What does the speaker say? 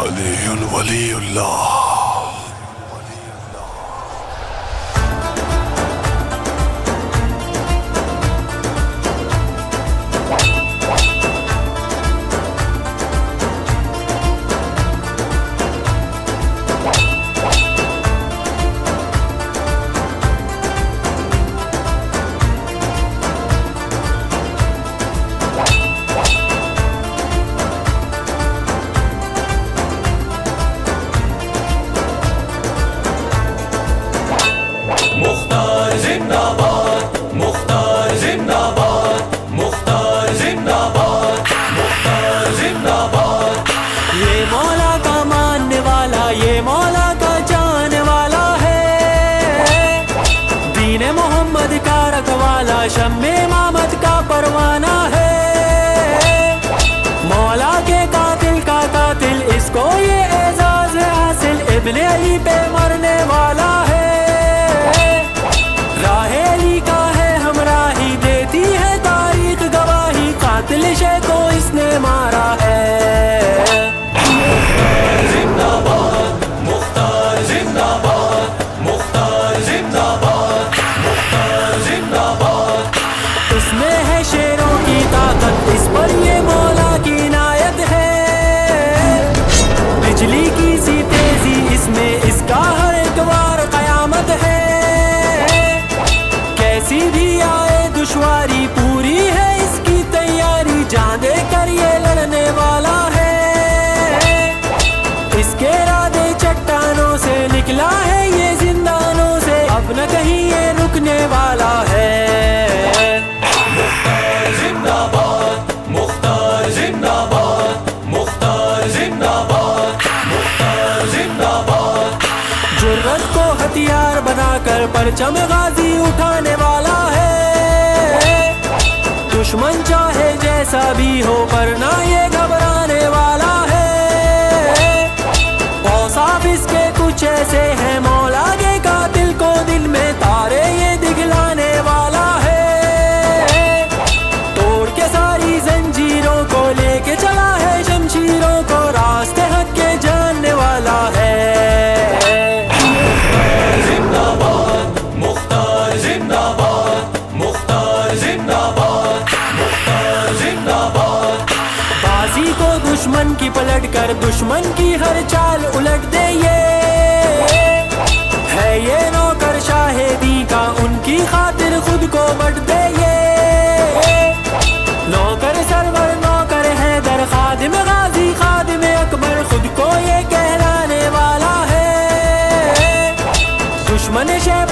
अली वलीउल्लाह। शम्मे मामद का परवाना है, मौला के कातिल का कातिल, इसको ये एजाज हासिल इब्ने अली पे मरने वाला है। राहे अली का है हमराही, देती है तारीख गवाही, कातिल शे को इसने मारा है। हथियार बनाकर परचम गाजी उठाने वाला है, दुश्मन चाहे जैसा भी हो पर ना ये घबराने वाला है। औसाफ इसके कुछ ऐसे हैं, मौला के कातिल को दिल में तारे ये दिखलाने वाला है। तोड़ के सारी जंजीरों को लेके चला है शमशीरों को, रास्ते हक के जानने वाला है। दुश्मन की पलट कर दुश्मन की हर चाल उलट दे ये है, ये नौकर शाहिदी का उनकी खातिर खुद को बट दे ये। नौकर सरवर नौकर है दर, खादिम गाजी खादिम अकबर, खुद को ये कहलाने वाला है। दुश्मन शे